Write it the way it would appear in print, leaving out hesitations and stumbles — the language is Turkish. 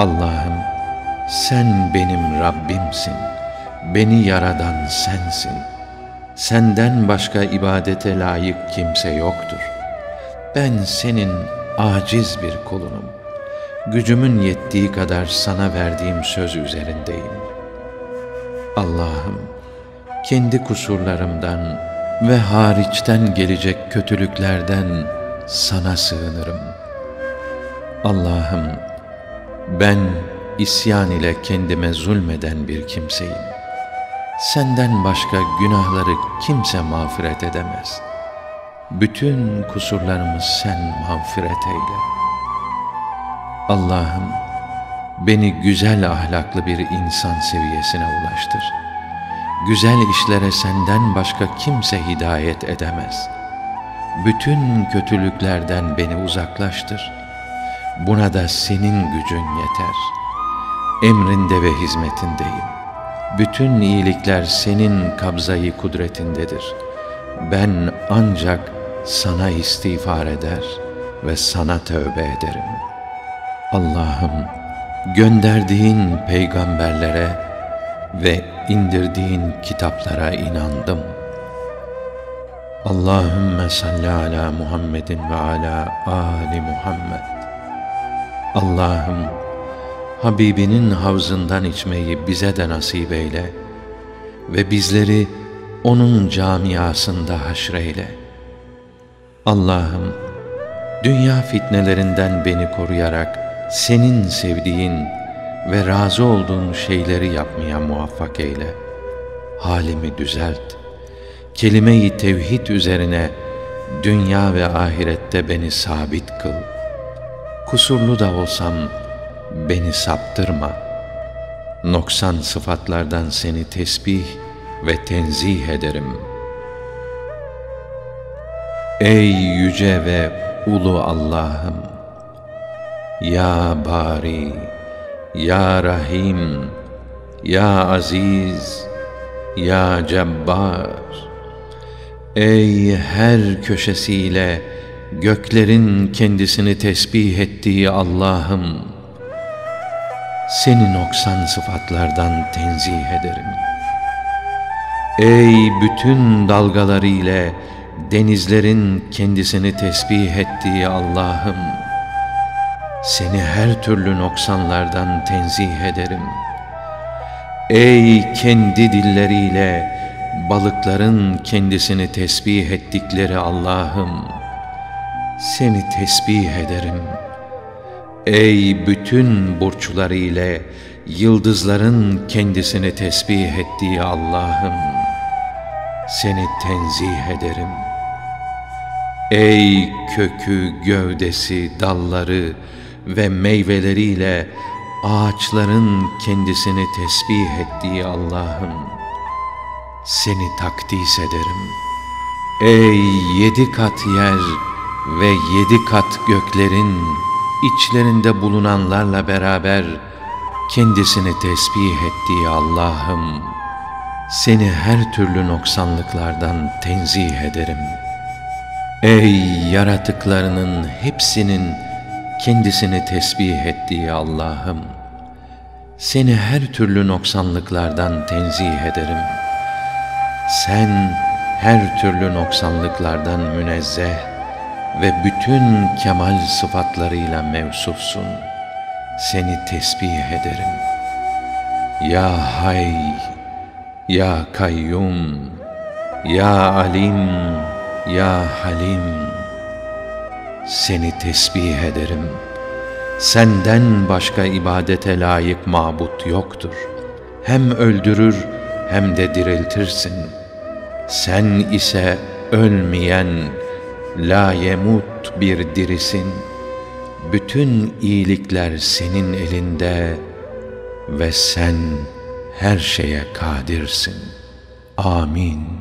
Allah'ım sen benim Rabbimsin, beni yaradan sensin. Senden başka ibadete layık kimse yoktur. Ben senin aciz bir kulunum. Gücümün yettiği kadar sana verdiğim söz üzerindeyim. Allah'ım kendi kusurlarımdan ve hariçten gelecek kötülüklerden sana sığınırım. Allah'ım ben isyan ile kendime zulmeden bir kimseyim. Senden başka günahları kimse mağfiret edemez. Bütün kusurlarımı sen mağfiret eyle. Allah'ım beni güzel ahlaklı bir insan seviyesine ulaştır. Güzel işlere senden başka kimse hidayet edemez. Bütün kötülüklerden beni uzaklaştır. Buna da senin gücün yeter. Emrinde ve hizmetindeyim. Bütün iyilikler senin kabzayı kudretindedir. Ben ancak sana istiğfar eder ve sana tövbe ederim. Allah'ım gönderdiğin peygamberlere ve indirdiğin kitaplara inandım. Allahümme salli ala Muhammedin ve ala Ali Muhammed. Allah'ım Habibinin havzından içmeyi bize de nasip eyle ve bizleri O'nun camiasında haşreyle. Allah'ım dünya fitnelerinden beni koruyarak senin sevdiğin ve razı olduğun şeyleri yapmaya muvaffak eyle. Halimi düzelt. Kelime-i tevhid üzerine dünya ve ahirette beni sabit kıl. Kusurlu da olsam beni saptırma. Noksan sıfatlardan seni tesbih ve tenzih ederim. Ey yüce ve ulu Allah'ım! Ya Bari, Ya Rahim, Ya Aziz, Ya Cebbar! Ey her köşesiyle göklerin kendisini tesbih ettiği Allah'ım! Seni noksan sıfatlardan tenzih ederim. Ey bütün dalgaları ile denizlerin kendisini tesbih ettiği Allah'ım! Seni her türlü noksanlardan tenzih ederim. Ey kendi dilleriyle balıkların kendisini tesbih ettikleri Allah'ım! Seni tesbih ederim. Ey bütün burçları ile yıldızların kendisini tesbih ettiği Allah'ım! Seni tenzih ederim. Ey kökü, gövdesi, dalları ve meyveleriyle ağaçların kendisini tesbih ettiği Allah'ım! Seni takdis ederim. Ey 7 kat yer ve 7 kat göklerin içlerinde bulunanlarla beraber kendisini tesbih ettiği Allah'ım! Seni her türlü noksanlıklardan tenzih ederim. Ey yaratıklarının hepsinin kendisini tesbih ettiği Allah'ım! Seni her türlü noksanlıklardan tenzih ederim. Sen her türlü noksanlıklardan münezzeh ve bütün kemal sıfatlarıyla mevsufsun. Seni tesbih ederim. Ya Hay, Ya Kayyum, Ya Alim, Ya Halim! Seni tesbih ederim. Senden başka ibadete layık mabut yoktur. Hem öldürür hem de diriltirsin. Sen ise ölmeyen, la yemut bir dirisin. Bütün iyilikler senin elinde ve sen her şeye kadirsin. Amin.